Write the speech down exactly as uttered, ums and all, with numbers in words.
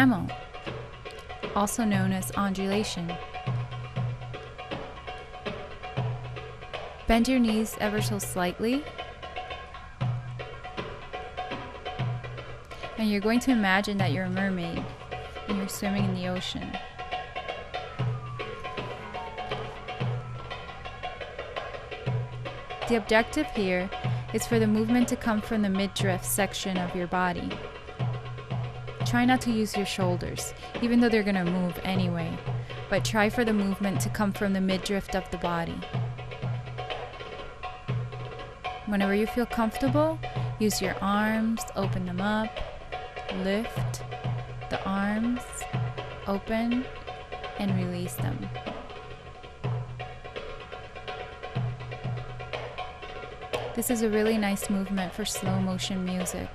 camel, also known as ondulation. Bend your knees ever so slightly, and you're going to imagine that you're a mermaid and you're swimming in the ocean. The objective here is for the movement to come from the midriff section of your body. Try not to use your shoulders, even though they're going to move anyway, but try for the movement to come from the midriff of the body. Whenever you feel comfortable, use your arms, open them up, lift the arms, open, and release them. This is a really nice movement for slow motion music.